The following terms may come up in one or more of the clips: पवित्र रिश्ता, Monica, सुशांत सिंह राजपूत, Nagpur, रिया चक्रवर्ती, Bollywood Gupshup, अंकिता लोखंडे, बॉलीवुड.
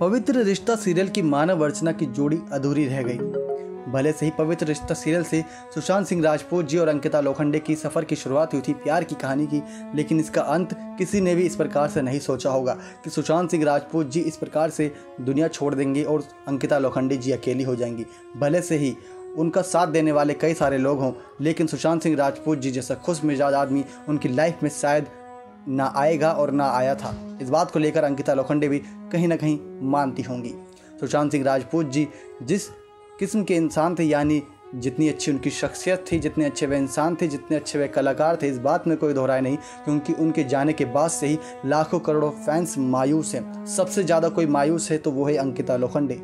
पवित्र रिश्ता सीरियल की मानव अर्चना की जोड़ी अधूरी रह गई। भले से ही पवित्र रिश्ता सीरियल से सुशांत सिंह राजपूत जी और अंकिता लोखंडे की सफ़र की शुरुआत हुई थी प्यार की कहानी की, लेकिन इसका अंत किसी ने भी इस प्रकार से नहीं सोचा होगा कि सुशांत सिंह राजपूत जी इस प्रकार से दुनिया छोड़ देंगे और अंकिता लोखंडे जी अकेली हो जाएंगी। भले से ही उनका साथ देने वाले कई सारे लोग हों, लेकिन सुशांत सिंह राजपूत जी जैसा खुश मिजाज आदमी उनकी लाइफ में शायद ना आएगा और ना आया था। इस बात को लेकर अंकिता लोखंडे भी कहीं ना कहीं मानती होंगी। सुशांत सिंह राजपूत जी जिस किस्म के इंसान थे, यानी जितनी अच्छी उनकी शख्सियत थी, जितने अच्छे वे इंसान थे, जितने अच्छे वे कलाकार थे, इस बात में कोई दोहराए नहीं, क्योंकि उनके जाने के बाद से ही लाखों करोड़ों फैंस मायूस हैं। सबसे ज़्यादा कोई मायूस है तो वो है अंकिता लोखंडे।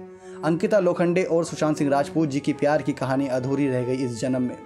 अंकिता लोखंडे और सुशांत सिंह राजपूत जी की प्यार की कहानी अधूरी रह गई इस जन्म में।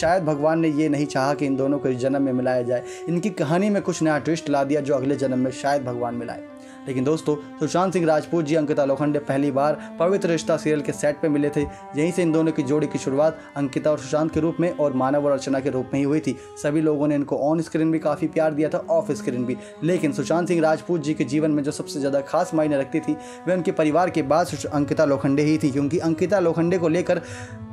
शायद भगवान ने ये नहीं चाहा कि इन दोनों को इस जन्म में मिलाया जाए। इनकी कहानी में कुछ नया ट्विस्ट ला दिया जो अगले जन्म में शायद भगवान मिलाए। लेकिन दोस्तों, सुशांत सिंह राजपूत जी अंकिता लोखंडे पहली बार पवित्र रिश्ता सीरियल के सेट पर मिले थे। यहीं से इन दोनों की जोड़ी की शुरुआत अंकिता और सुशांत के रूप में और मानव और अर्चना के रूप में ही हुई थी। सभी लोगों ने इनको ऑन स्क्रीन भी काफ़ी प्यार दिया था, ऑफ स्क्रीन भी। लेकिन सुशांत सिंह राजपूत जी के जीवन में जो सबसे ज़्यादा खास मायने रखती थी वह उनके परिवार के बाद अंकिता लोखंडे ही थी, क्योंकि अंकिता लोखंडे को लेकर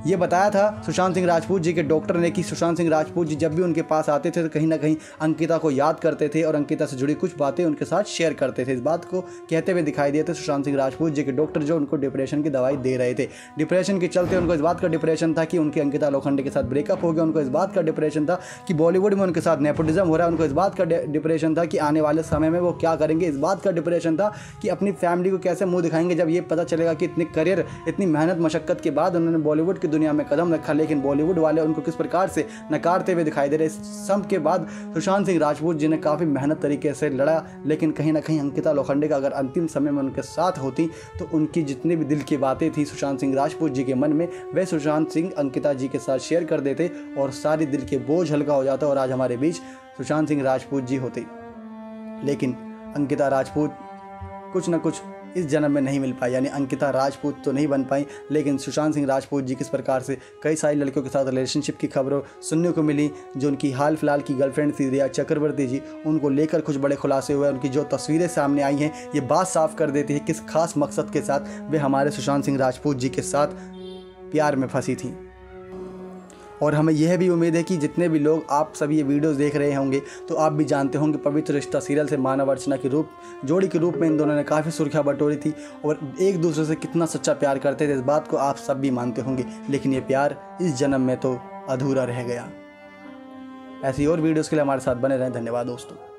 ये बताया था सुशांत सिंह राजपूत जी के डॉक्टर ने कि सुशांत सिंह राजपूत जी जब भी उनके पास आते थे तो कहीं ना कहीं अंकिता को याद करते थे और अंकिता से जुड़ी कुछ बातें उनके साथ शेयर करते थे। इस बात को कहते हुए दिखाई दिए थे सुशांत सिंह राजपूत जी के डॉक्टर जो उनको डिप्रेशन की दवाई दे रहे थे। डिप्रेशन के चलते उनको इस बात का डिप्रेशन था कि उनकी अंकिता लोखंडे के साथ ब्रेकअप हो गया। उनको इस बात का डिप्रेशन था कि बॉलीवुड में उनके साथ नेपोटिज्म हो रहा है। उनको इस बात का डिप्रेशन था कि आने वाले समय में वो क्या करेंगे। इस बात का डिप्रेशन था कि अपनी फैमिली को कैसे मुँह दिखाएंगे जब ये पता चलेगा कि इतने करियर, इतनी मेहनत मशक्क़त के बाद उन्होंने बॉलीवुड दुनिया में कदम रखा, लेकिन बॉलीवुड वाले उनको किस प्रकार से नकारते हुए दिखाई दे रहे। सब के बाद सुशांत सिंह राजपूत जी ने काफ़ी मेहनत तरीके से लड़ा, लेकिन कहीं ना कहीं अंकिता लोखंडे का अगर अंतिम समय में उनके साथ होती तो उनकी जितनी भी दिल की बातें थी सुशांत सिंह राजपूत जी के मन में, वह सुशांत सिंह अंकिता जी के साथ शेयर कर देते और सारी दिल के बोझ हल्का हो जाता और आज हमारे बीच सुशांत सिंह राजपूत जी होते। लेकिन अंकिता राजपूत कुछ ना कुछ इस जन्म में नहीं मिल पाई, यानी अंकिता राजपूत तो नहीं बन पाई। लेकिन सुशांत सिंह राजपूत जी किस प्रकार से कई सारी लड़कियों के साथ रिलेशनशिप की खबरों सुनने को मिली। जो उनकी हाल फिलहाल की गर्लफ्रेंड थी रिया चक्रवर्ती जी, उनको लेकर कुछ बड़े खुलासे हुए। उनकी जो तस्वीरें सामने आई हैं ये बात साफ कर देती है किस खास मकसद के साथ वे हमारे सुशांत सिंह राजपूत जी के साथ प्यार में फंसी थी। और हमें यह भी उम्मीद है कि जितने भी लोग आप सभी ये वीडियोस देख रहे होंगे तो आप भी जानते होंगे पवित्र रिश्ता सीरियल से मानव अर्चना के रूप जोड़ी के रूप में इन दोनों ने काफ़ी सुर्खियां बटोरी थी और एक दूसरे से कितना सच्चा प्यार करते थे, इस बात को आप सब भी मानते होंगे। लेकिन ये प्यार इस जन्म में तो अधूरा रह गया। ऐसी और वीडियोज़ के लिए हमारे साथ बने रहें। धन्यवाद दोस्तों।